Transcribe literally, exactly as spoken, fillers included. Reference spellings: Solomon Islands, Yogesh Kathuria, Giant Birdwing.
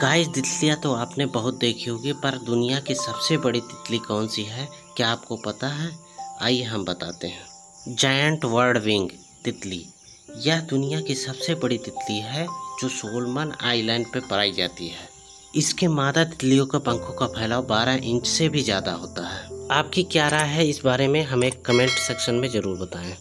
Guys तितलियाँ तो आपने बहुत देखी होगी, पर दुनिया की सबसे बड़ी तितली कौन सी है क्या आपको पता है? आइए हम बताते हैं। जायंट बर्डविंग तितली, यह दुनिया की सबसे बड़ी तितली है जो सोलमन आइलैंड पे पाई जाती है। इसके मादा तितलियों के पंखों का फैलाव बारह इंच से भी ज़्यादा होता है। आपकी क्या राय है इस बारे में हमें कमेंट सेक्शन में ज़रूर बताएं।